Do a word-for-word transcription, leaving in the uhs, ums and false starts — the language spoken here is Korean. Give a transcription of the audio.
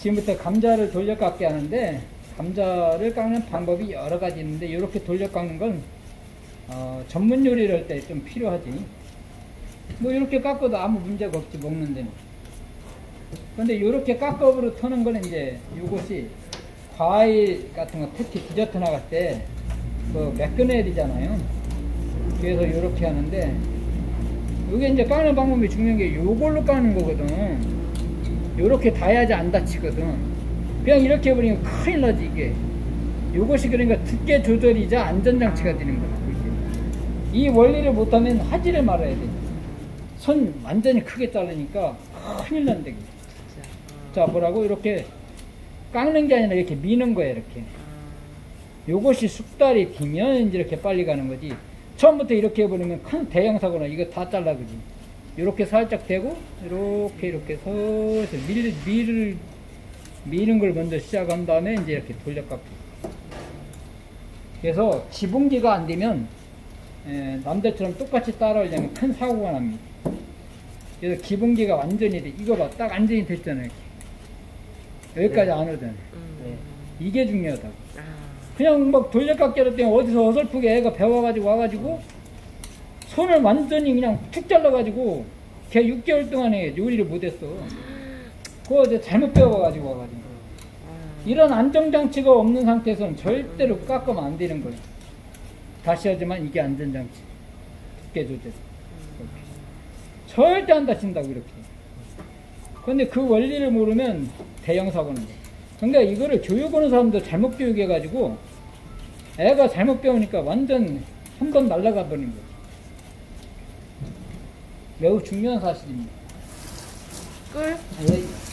지금부터 감자를 돌려 깎게 하는데, 감자를 깎는 방법이 여러 가지 있는데, 이렇게 돌려 깎는 건 어, 전문 요리를 할 때 좀 필요하지. 뭐 이렇게 깎아도 아무 문제가 없지, 먹는 데는. 근데 이렇게 깎업으로 터는 거는 이제 이것이 과일 같은 거, 특히 디저트 나갈 때 그 매끈해리잖아요. 그래서 이렇게 하는데, 이게 이제 깎는 방법이 중요한 게 요걸로 깎는 거거든. 요렇게 닿아야지 안 다치거든. 그냥 이렇게 해버리면 큰일 나지, 이게. 요것이 그러니까 두께 조절이자 안전장치가 되는 거야. 이 원리를 못하면 하지를 말아야 돼. 손 완전히 크게 자르니까 큰일 난대. 자, 뭐라고? 이렇게 깎는 게 아니라 이렇게 미는 거야, 이렇게. 요것이 숙달이 비면 이제 이렇게 빨리 가는 거지. 처음부터 이렇게 해버리면 큰 대형사고나 이거 다 잘라, 그지? 요렇게 살짝 대고, 이렇게, 이렇게 서서 밀, 밀을, 미는 걸 먼저 시작한 다음에 이제 이렇게 돌려 깎기. 그래서 지분기가 안 되면, 에, 남들처럼 똑같이 따라오려면 큰 사고가 납니다. 그래서 기본기가 완전히 돼. 이거 봐, 딱 완전히 됐잖아요. 이렇게. 여기까지 네. 안 오잖아요. 음. 네. 이게 중요하다고. 아. 그냥 막 돌려깎기로 때문에 어디서 어설프게 애가 배워가지고 와가지고 손을 완전히 그냥 툭 잘라가지고 걔 육 개월 동안에 요리를 못했어. 그거 이제 잘못 배워가지고 와가지고. 이런 안정장치가 없는 상태에서는 절대로 깎으면 안 되는 거예요. 다시 하지만 이게 안전장치. 두께 조절. 절대 안 다친다고, 이렇게. 근데 그 원리를 모르면 대형사고는. 근데 이거를 교육하는 사람도 잘못 교육해가지고 애가 잘못 배우니까 완전 한 번 날아가 버린 거지. 매우 중요한 사실입니다. 끝.